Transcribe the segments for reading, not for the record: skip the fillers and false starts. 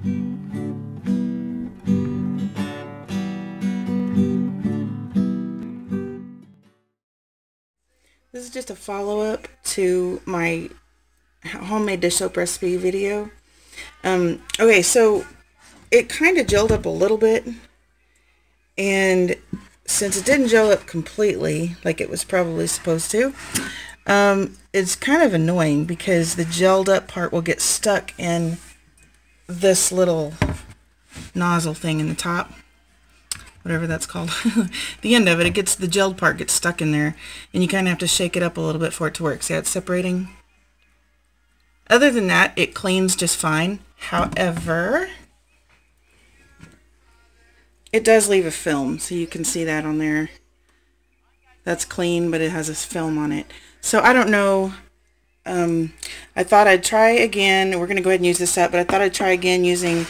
This is just a follow-up to my homemade dish soap recipe video. Okay, so it kind of gelled up a little bit, and since it didn't gel up completely like it was probably supposed to, it's kind of annoying because the gelled up part will get stuck in this little nozzle thing in the top, whatever that's called. The end of it, the gelled part gets stuck in there, and you kind of have to shake it up a little bit for it to work. See how it's separating? Other than that, it cleans just fine. However, it does leave a film, so you can see that on there. That's clean, but it has this film on it. So I don't know. I thought I'd try again. We're going to go ahead and use this up, but I thought I'd try again using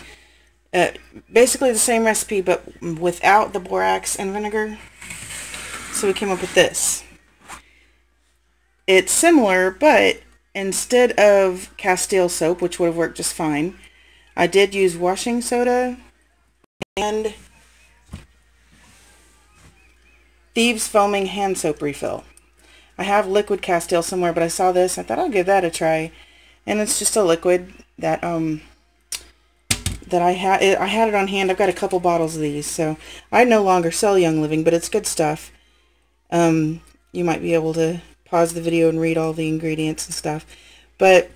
basically the same recipe but without the borax and vinegar. So we came up with this. It's similar, but instead of Castile soap, which would have worked just fine, I did use washing soda and Thieves Foaming Hand Soap Refill. I have liquid Castile somewhere, but I saw this. I thought I'll give that a try. And it's just a liquid that I had it on hand. I've got a couple bottles of these, so I no longer sell Young Living, but it's good stuff. You might be able to pause the video and read all the ingredients and stuff. But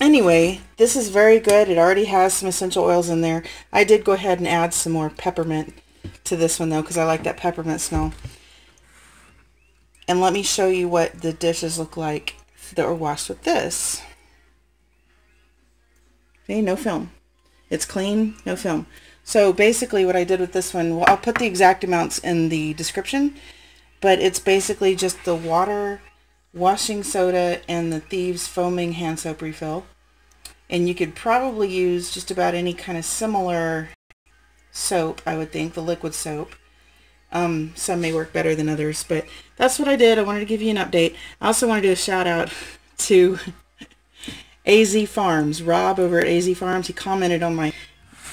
anyway, this is very good. It already has some essential oils in there. I did go ahead and add some more peppermint to this one, though, because I like that peppermint smell. And let me show you what the dishes look like that were washed with this. See, no film. It's clean, no film. So basically what I did with this one, well, I'll put the exact amounts in the description, but it's basically just the water, washing soda, and the Thieves Foaming Hand Soap Refill. And you could probably use just about any kind of similar soap, I would think, the liquid soap. Some may work better than others, but that's what I did. I wanted to give you an update. I also want to do a shout out to AZ Farms. Rob over at AZ Farms, he commented on my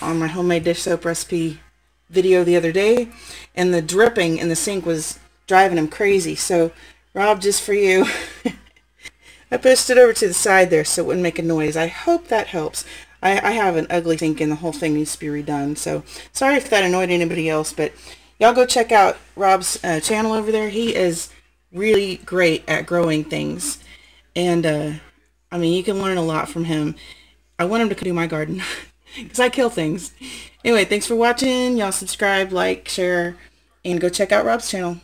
homemade dish soap recipe video the other day, and the dripping in the sink was driving him crazy. So Rob, just for you, I pushed it over to the side there so it wouldn't make a noise. I hope that helps. I have an ugly sink and the whole thing needs to be redone, so sorry if that annoyed anybody else, but y'all go check out Rob's channel over there. He is really great at growing things. And, I mean, you can learn a lot from him. I want him to do my garden because I kill things. Anyway, thanks for watching. Y'all subscribe, like, share, and go check out Rob's channel.